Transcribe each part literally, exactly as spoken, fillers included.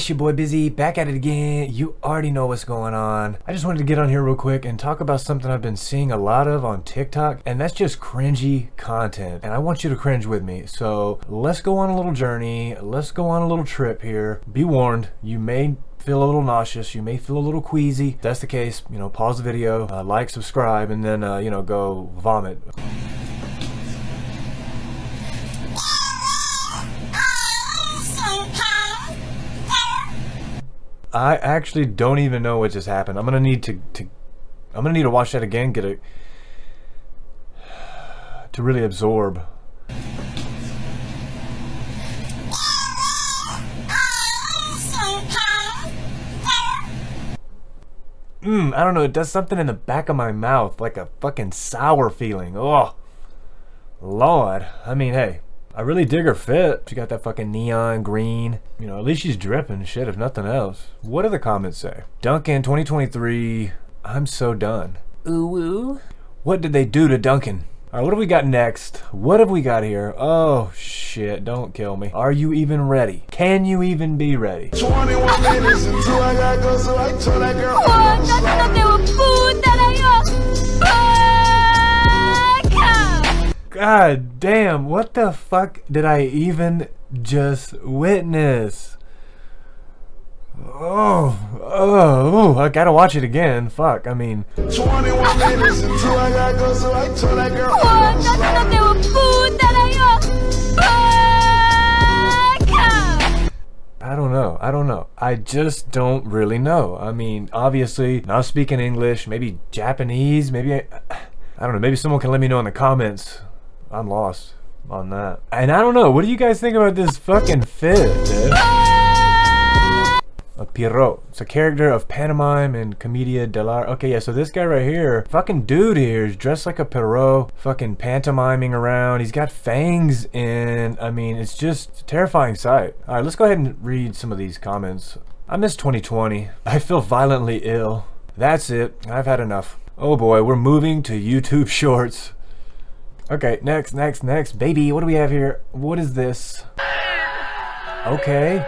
It's your boy Busy, back at it again. You already know what's going on. I just wanted to get on here real quick and talk about something I've been seeing a lot of on TikTok, and that's just cringy content. And I want you to cringe with me. So let's go on a little journey. Let's go on a little trip here. Be warned, you may feel a little nauseous, you may feel a little queasy. If that's the case, you know, pause the video, uh, like, subscribe, and then, uh, you know, go vomit. I actually don't even know what just happened. I'm gonna need to, to I'm gonna need to watch that again, get a to really absorb. Mmm, I don't know, it does something in the back of my mouth, like a fucking sour feeling. Oh Lord. I mean, hey, I really dig her fit. She got that fucking neon green. You know, at least she's dripping shit, if nothing else. What do the comments say? Duncan twenty twenty-three, I'm so done. Ooh, ooh. What did they do to Duncan? All right, what have we got next? What have we got here? Oh, shit, don't kill me. Are you even ready? Can you even be ready? twenty-one minutes until I gotta go, so I told that girl. God damn, what the fuck did I even just witness? Oh, oh, oh, I gotta watch it again. Fuck, I mean. twenty-one minutes until I gotta go, so I told that girl. I don't know, I don't know. I just don't really know. I mean, obviously, not speaking English, maybe Japanese, maybe I, I don't know, maybe someone can let me know in the comments. I'm lost on that. And I don't know, what do you guys think about this fucking fit, dude? A Pierrot. It's a character of pantomime and commedia dell'arte. Okay, yeah, so this guy right here, fucking dude here is dressed like a Pierrot, fucking pantomiming around. He's got fangs and, I mean, it's just a terrifying sight. All right, let's go ahead and read some of these comments. I miss twenty twenty. I feel violently ill. That's it, I've had enough. Oh boy, we're moving to YouTube Shorts. Okay, next, next, next. Baby, what do we have here? What is this? Okay.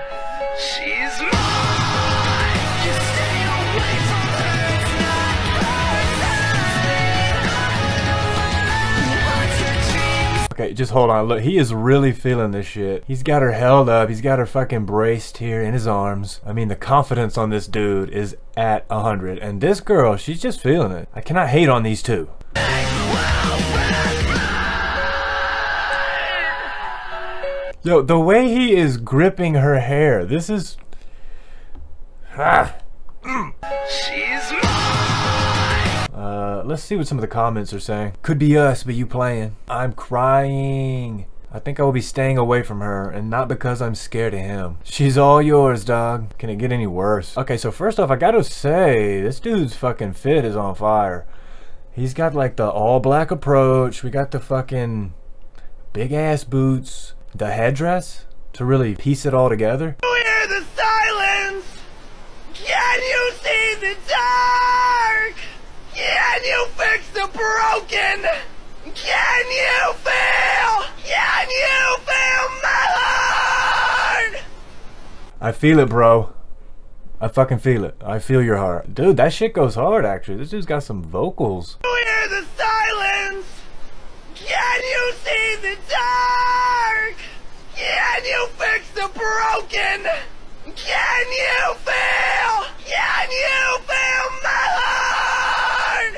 She's mine. Just stay away from her. Okay, just hold on. Look, he is really feeling this shit. He's got her held up. He's got her fucking braced here in his arms. I mean, the confidence on this dude is at one hundred. And this girl, she's just feeling it. I cannot hate on these two. Yo, the way he is gripping her hair, this is... Ah. Mm. She's mine. Uh, let's see what some of the comments are saying. Could be us, but you playing. I'm crying. I think I will be staying away from her, and not because I'm scared of him. She's all yours, dog. Can it get any worse? Okay, so first off, I gotta say, this dude's fucking fit is on fire. He's got like the all-black approach. We got the fucking big-ass boots. The headdress to really piece it all together. You hear the silence? Can you see the dark? Can you fix the broken? Can you feel? Can you feel my heart? I feel it, bro. I fucking feel it. I feel your heart. Dude, that shit goes hard, actually. This dude's got some vocals. You hear the silence? Can you see the dark? Can you fix the broken? Can you feel? Can you feel my heart?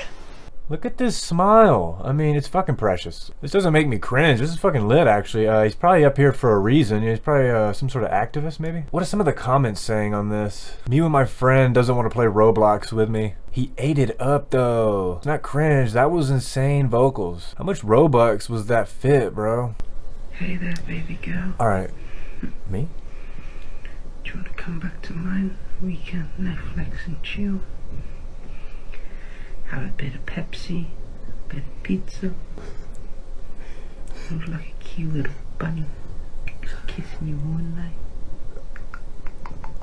Look at this smile. I mean, it's fucking precious. This doesn't make me cringe. This is fucking lit, actually. Uh, he's probably up here for a reason. He's probably uh, some sort of activist, maybe? What are some of the comments saying on this? Me and my friend doesn't want to play Roblox with me. He ate it up, though. It's not cringe. That was insane vocals. How much Robux was that fit, bro? Hey there, baby girl. All right. Me? Do you want to come back to mine? We can Netflix and chill. Have a bit of Pepsi, a bit of pizza. Look like a cute little bunny kissing you all night.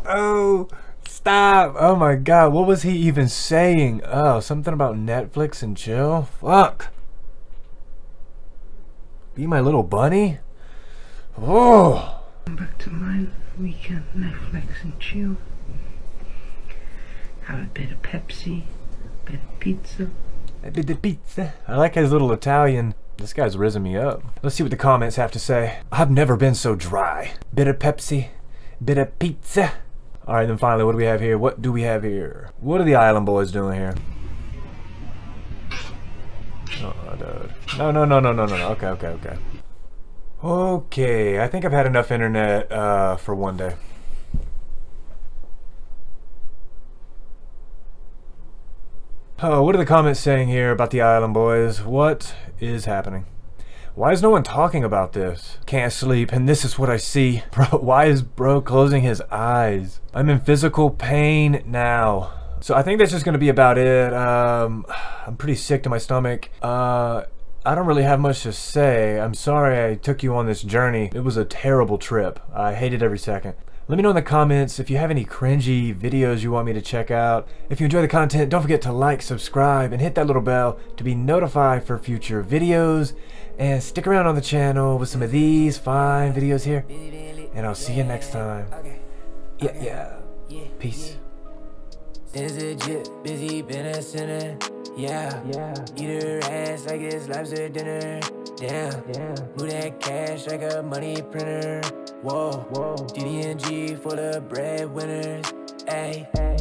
Oh, stop. Oh my God. What was he even saying? Oh, something about Netflix and chill. Fuck. Be my little bunny? Oh, Welcome back to my weekend Netflix and chill. Have a bit of Pepsi, a bit of pizza. A bit of pizza. I like his little Italian. This guy's risen me up. Let's see what the comments have to say. I've never been so dry. Bit of Pepsi, bit of pizza. Alright, then finally, what do we have here? What do we have here? What are the Island boys doing here? Oh, dude. No, no, no, no, no, no, no. Okay, okay, okay. Okay, I think I've had enough internet uh, for one day. Oh, what are the comments saying here about the Island boys? What is happening? Why is no one talking about this? Can't sleep, and this is what I see. Bro, why is bro closing his eyes? I'm in physical pain now. So I think that's just gonna be about it. Um, I'm pretty sick to my stomach. Uh, I don't really have much to say. I'm sorry I took you on this journey. It was a terrible trip. I hated every second. Let me know in the comments if you have any cringy videos you want me to check out. If you enjoy the content, don't forget to like, subscribe, and hit that little bell to be notified for future videos. And stick around on the channel with some of these fine videos here. And I'll see you next time. Yeah, yeah. Peace. There's a jip, busy, been a sinner. Yeah, yeah. Eat her ass like it's lobster dinner. Damn, yeah. Move that cash like a money printer. Whoa, whoa. D D and G for the breadwinners. Ayy.